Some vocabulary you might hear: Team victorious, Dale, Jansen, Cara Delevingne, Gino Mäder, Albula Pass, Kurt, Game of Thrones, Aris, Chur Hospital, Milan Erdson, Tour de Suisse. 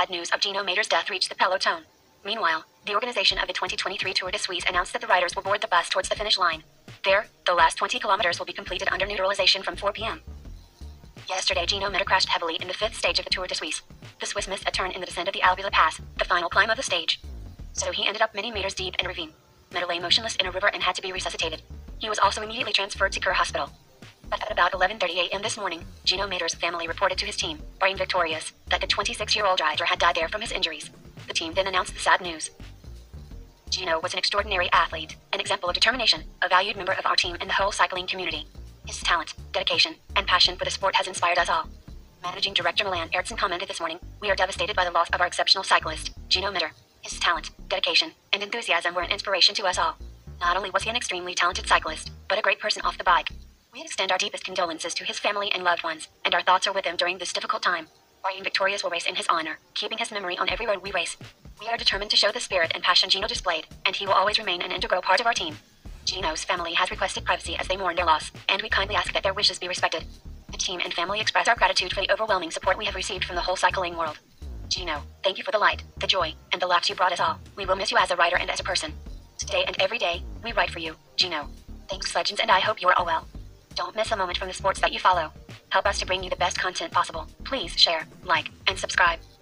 sad news of Gino Mäder's death reached the peloton. Meanwhile, the organization of the 2023 Tour de Suisse announced that the riders will board the bus towards the finish line. There, the last 20 kilometers will be completed under neutralization from 4 p.m. Yesterday, Gino Mäder crashed heavily in the fifth stage of the Tour de Suisse. The Swiss missed a turn in the descent of the Albula Pass, the final climb of the stage. So he ended up many meters deep in a ravine. Mäder lay motionless in a river and had to be resuscitated. He was also immediately transferred to Chur Hospital. But at about 11:30 a.m. this morning, Gino Mäder's family reported to his team, Team Victorious, that the 26-year-old rider had died there from his injuries. The team then announced the sad news. Gino was an extraordinary athlete, an example of determination, a valued member of our team and the whole cycling community. His talent, dedication, and passion for the sport has inspired us all. Managing Director Milan Erdson commented this morning, "We are devastated by the loss of our exceptional cyclist, Gino Mäder. His talent, dedication, and enthusiasm were an inspiration to us all. Not only was he an extremely talented cyclist, but a great person off the bike. We extend our deepest condolences to his family and loved ones, and our thoughts are with them during this difficult time. Team Victorious will race in his honor, keeping his memory on every road we race. We are determined to show the spirit and passion Gino displayed, and he will always remain an integral part of our team. Gino's family has requested privacy as they mourn their loss, and we kindly ask that their wishes be respected. The team and family express our gratitude for the overwhelming support we have received from the whole cycling world. Gino, thank you for the light, the joy, and the laughs you brought us all. We will miss you as a rider and as a person. Today and every day, we ride for you, Gino. Thanks, legends, and I hope you are all well. Don't miss a moment from the sports that you follow. Help us to bring you the best content possible. Please share, like, and subscribe.